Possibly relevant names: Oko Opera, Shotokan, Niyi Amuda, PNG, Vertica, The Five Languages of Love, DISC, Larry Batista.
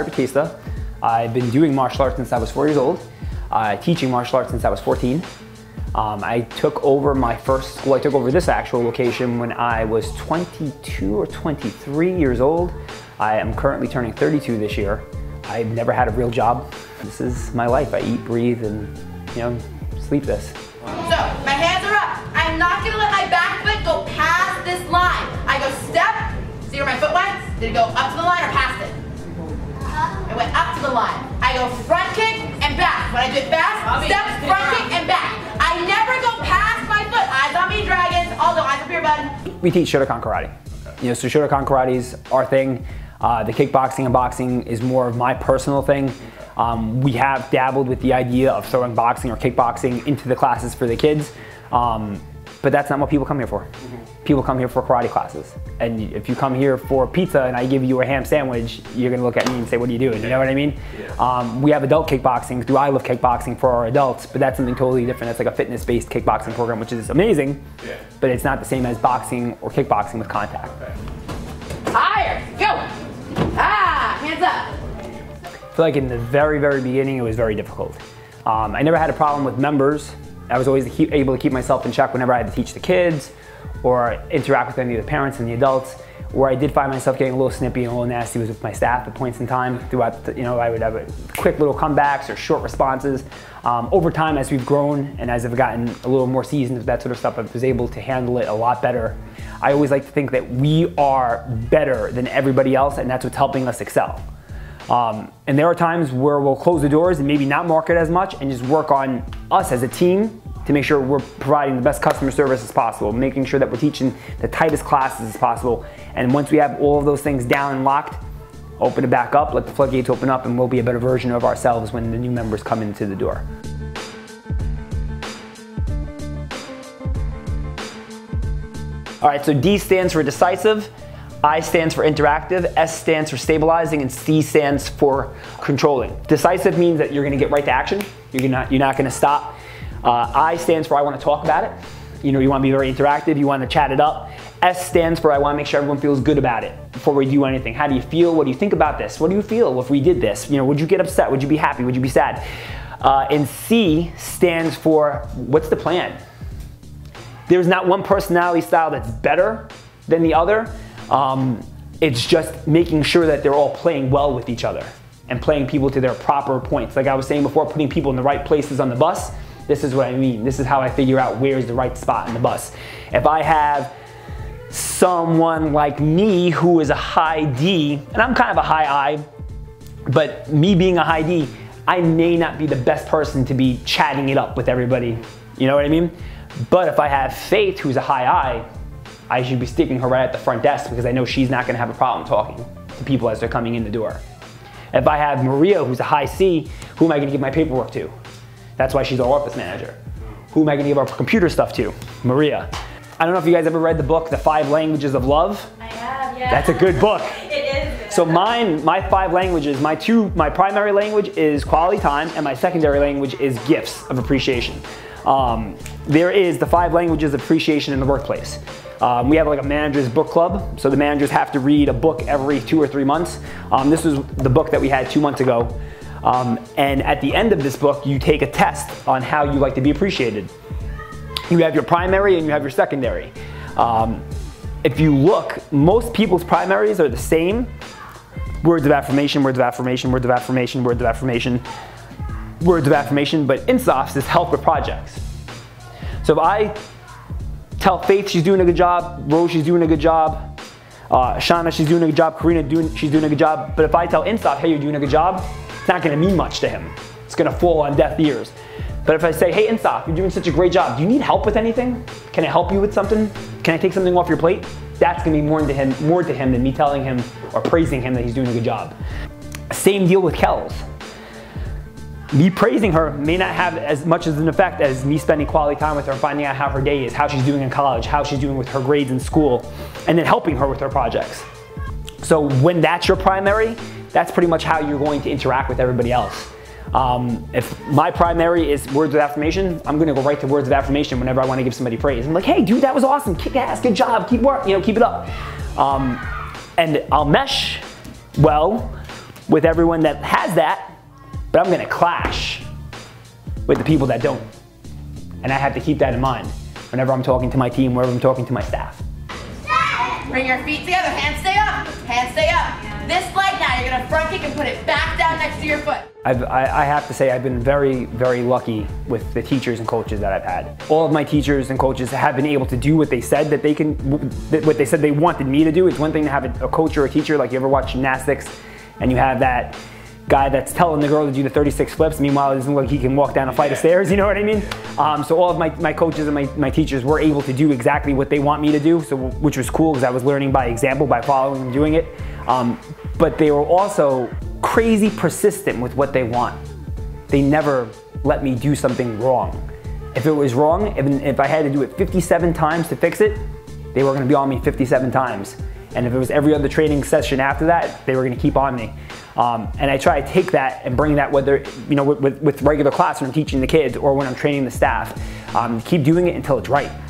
Larry Batista. I've been doing martial arts since I was 4 years old, teaching martial arts since I was 14. I took over my first school, I took over this actual location when I was 22 or 23 years old. I am currently turning 32 this year. I've never had a real job. This is my life. I eat, breathe, and sleep this. So, my hands are up. I'm not gonna let my back foot go past this line. I go step, see where my foot went? Did it go up to the line or past it? It went up to the line. I go front kick and back. When I do it fast, step, front kick, and back. I never go past my foot. Eyes on me, dragons. Although eyes up your button. We teach Shotokan karate. Okay. So Shotokan karate's our thing. The kickboxing and boxing is more of my personal thing. We have dabbled with the idea of throwing boxing or kickboxing into the classes for the kids, but that's not what people come here for. Mm-hmm. People come here for karate classes. And if you come here for pizza and I give you a ham sandwich, you're gonna look at me and say, what are you doing? You know what I mean? Yeah. We have adult kickboxing through I Love Kickboxing for our adults, but that's something totally different. That's like a fitness-based kickboxing program, which is amazing, yeah. But it's not the same as boxing or kickboxing with contact. Okay. Higher, go! Ah, hands up. I feel like in the very, very beginning, it was very difficult. I never had a problem with members. I was always able to keep myself in check whenever I had to teach the kids or interact with any of the parents and the adults. Where I did find myself getting a little snippy and a little nasty was with my staff at points in time. Throughout, I would have quick little comebacks or short responses. Over time, as we've grown and as I've gotten a little more seasoned with that sort of stuff, I was able to handle it a lot better. I always like to think that we are better than everybody else, and that's what's helping us excel. And there are times where we'll close the doors and maybe not market as much and just work on us as a team to make sure we're providing the best customer service as possible, making sure that we're teaching the tightest classes as possible. And once we have all of those things down and locked, open it back up, let the floodgates open up, and we'll be a better version of ourselves when the new members come into the door. All right, so D stands for decisive. I stands for interactive, S stands for stabilizing, and C stands for controlling. Decisive means that you're gonna get right to action. You're not gonna stop. I stands for I wanna talk about it. You wanna be very interactive, you wanna chat it up. S stands for I wanna make sure everyone feels good about it before we do anything. How do you feel? What do you think about this? What do you feel if we did this? Would you get upset? Would you be happy? Would you be sad? And C stands for what's the plan? There's not one personality style that's better than the other. It's just making sure that they're all playing well with each other and playing people to their proper points. Like I was saying before, putting people in the right places on the bus, this is what I mean. This is how I figure out where's the right spot in the bus. If I have someone like me who is a high D, and I'm kind of a high I, but me being a high D, I may not be the best person to be chatting it up with everybody. You know what I mean? But if I have Faith, who's a high I should be sticking her right at the front desk because I know she's not gonna have a problem talking to people as they're coming in the door. If I have Maria, who's a high C, who am I gonna give my paperwork to? That's why she's our office manager. Who am I gonna give our computer stuff to? Maria. I don't know if you guys ever read the book, The Five Languages of Love. I have, yeah. That's a good book. It is. So my five languages, my primary language is quality time, and my secondary language is gifts of appreciation. There is the 5 languages of appreciation in the workplace. We have like a manager's book club, so the managers have to read a book every 2 or 3 months. This was the book that we had 2 months ago. And at the end of this book, you take a test on how you like to be appreciated. You have your primary and you have your secondary. If you look, most people's primaries are the same. Words of affirmation, words of affirmation, words of affirmation, words of affirmation, words of affirmation, but INSOFs is help with projects. So if I tell Faith she's doing a good job, Rose she's doing a good job, Shauna she's doing a good job, Karina she's doing a good job, but if I tell INSOF, hey, you're doing a good job, it's not gonna mean much to him. It's gonna fall on deaf ears. But if I say, hey, INSOF, you're doing such a great job, do you need help with anything? Can I help you with something? Can I take something off your plate? That's gonna be more to him than me telling him or praising him that he's doing a good job. Same deal with Kells. Me praising her may not have as much of an effect as me spending quality time with her and finding out how her day is, how she's doing in college, how she's doing with her grades in school, and then helping her with her projects. So when that's your primary, that's pretty much how you're going to interact with everybody else. If my primary is words of affirmation, I'm gonna go right to words of affirmation whenever I wanna give somebody praise. I'm like, hey dude, that was awesome, kick ass, good job, keep working, keep it up. And I'll mesh well with everyone that has that, but I'm gonna clash with the people that don't. And I have to keep that in mind whenever I'm talking to my team, whenever I'm talking to my staff. Bring your feet together, hands stay up, hands stay up. This leg now, you're gonna front kick and put it back down next to your foot. I have to say I've been very, very lucky with the teachers and coaches that I've had. All of my teachers and coaches have been able to do what they said that they can, what they said they wanted me to do. It's one thing to have a coach or a teacher, like you ever watch gymnastics and you have that guy that's telling the girl to do the 36 flips, meanwhile it doesn't look like he can walk down a flight of stairs, you know what I mean? So all of my coaches and my teachers were able to do exactly what they want me to do, so, which was cool because I was learning by example, by following and doing it. But they were also crazy persistent with what they want. They never let me do something wrong. If it was wrong, if I had to do it 57 times to fix it, they were gonna be on me 57 times. And if it was every other training session after that, they were gonna keep on me. And I try to take that and bring that whether, you know, with regular class when I'm teaching the kids or when I'm training the staff, keep doing it until it's right.